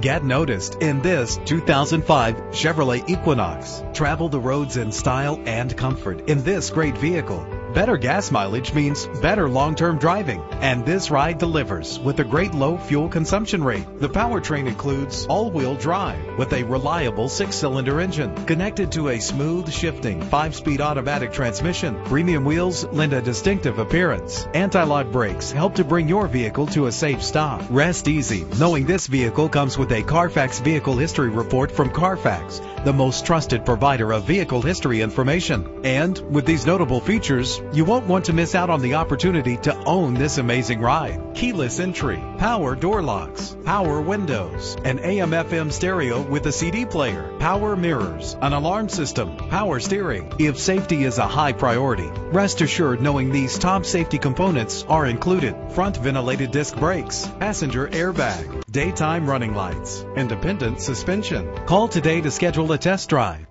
Get noticed in this 2005 Chevrolet Equinox. Travel the roads in style and comfort in this great vehicle. Better gas mileage means better long-term driving, and this ride delivers with a great low fuel consumption rate. The powertrain includes all-wheel drive with a reliable 6-cylinder engine connected to a smooth shifting 5-speed automatic transmission. Premium wheels lend a distinctive appearance. Anti-lock brakes help to bring your vehicle to a safe stop. Rest easy knowing this vehicle comes with a Carfax Vehicle History Report from Carfax, the most trusted provider of vehicle history information. And with these notable features, you won't want to miss out on the opportunity to own this amazing ride. Keyless entry, power door locks, power windows, an AM/FM stereo with a CD player, power mirrors, an alarm system, power steering. If safety is a high priority, rest assured knowing these top safety components are included: front ventilated disc brakes, passenger airbag, daytime running lights, independent suspension. Call today to schedule a test drive.